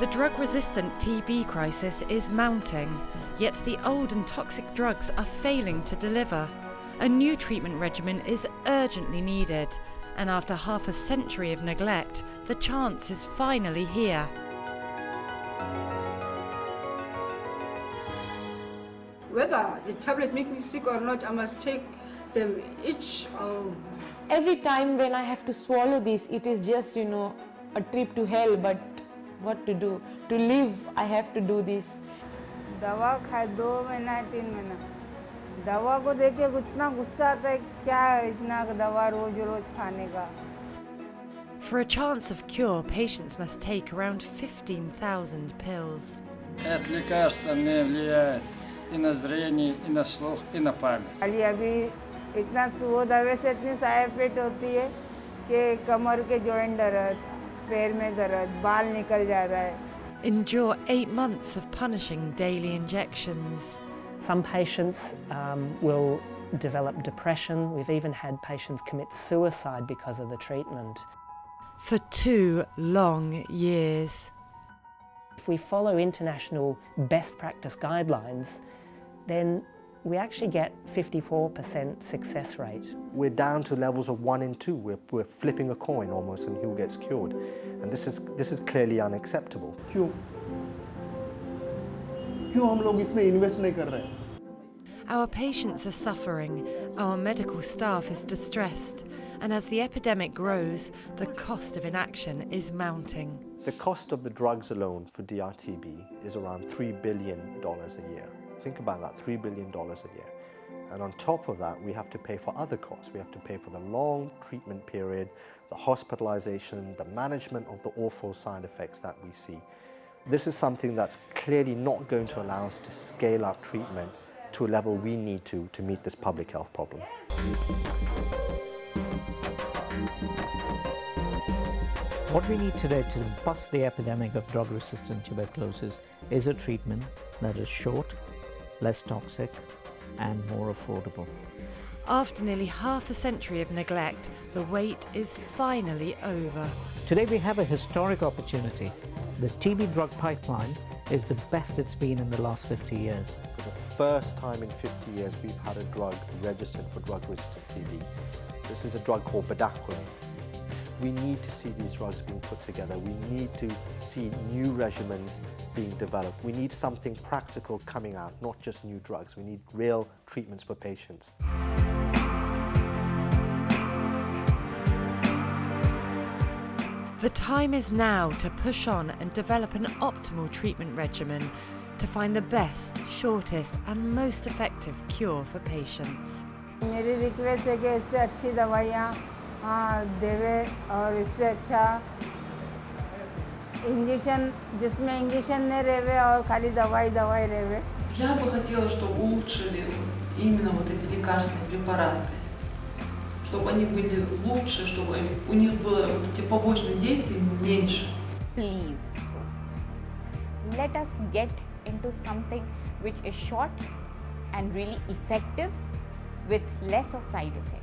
The drug-resistant TB crisis is mounting, yet the old and toxic drugs are failing to deliver. A new treatment regimen is urgently needed, and after half a century of neglect, the chance is finally here. Whether the tablets make me sick or not, I must take them each. Every time when I have to swallow this, it is just, you know, a trip to hell, but what to do? To live, I have to do this. दवा खाए 2 महीना 3 महीना दवा को देख के इतना गुस्सा आता है क्या इतना दवा रोज रोज खाने का. For a chance of cure, patients must take around 15,000 pills. Это лекарство не влияет и на зрение, и на слух, и на память. अभी इतना वो दवा से इतनी साइड इफेक्ट होती है कि कमर के जॉइंट दर्द. Endure 8 months of punishing daily injections. Some patients will develop depression. We've even had patients commit suicide because of the treatment. For 2 long years. If we follow international best practice guidelines, then we actually get 54% success rate. We're down to levels of 1 in 2. We're flipping a coin almost on who gets cured. And this is clearly unacceptable. Our patients are suffering, our medical staff is distressed, and as the epidemic grows, the cost of inaction is mounting. The cost of the drugs alone for DRTB is around $3 billion a year. Think about that, $3 billion a year. And on top of that, we have to pay for other costs. We have to pay for the long treatment period, the hospitalization, the management of the awful side effects that we see. This is something that's clearly not going to allow us to scale up treatment to a level we need to meet this public health problem. What we need today to bust the epidemic of drug-resistant tuberculosis is a treatment that is short, less toxic and more affordable. After nearly half a century of neglect, the wait is finally over. Today we have a historic opportunity. The TB drug pipeline is the best it's been in the last 50 years. For the first time in 50 years we've had a drug registered for drug-resistant TB. This is a drug called Bedaquiline. We need to see these drugs being put together. We need to see new regimens being developed. We need something practical coming out, not just new drugs. We need real treatments for patients. The time is now to push on and develop an optimal treatment regimen to find the best, shortest and most effective cure for patients. My request is that good drugs देवे और इससे अच्छा injection जिसमें injection नहीं रहे और खाली दवाई रहे. Я бы хотела, чтобы улучшили именно вот эти лекарственные препараты, чтобы они были лучше, чтобы у них было вот эти побочные действия меньше. Please, let us get into something which is short and really effective with less of side effects.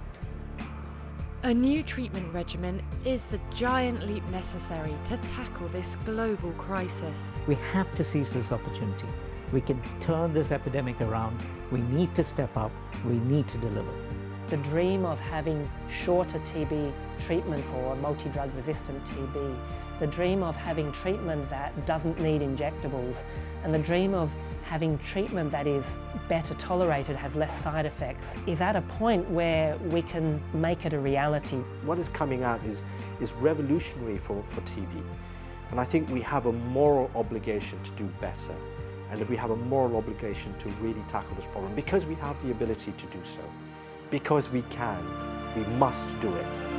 A new treatment regimen is the giant leap necessary to tackle this global crisis. We have to seize this opportunity. We can turn this epidemic around. We need to step up. We need to deliver. The dream of having shorter TB treatment for multi-drug resistant TB, the dream of having treatment that doesn't need injectables, and the dream of having treatment that is better tolerated, has less side effects, is at a point where we can make it a reality. What is coming out is revolutionary for TB, and I think we have a moral obligation to do better, and that we have a moral obligation to really tackle this problem, because we have the ability to do so. Because we can, we must do it.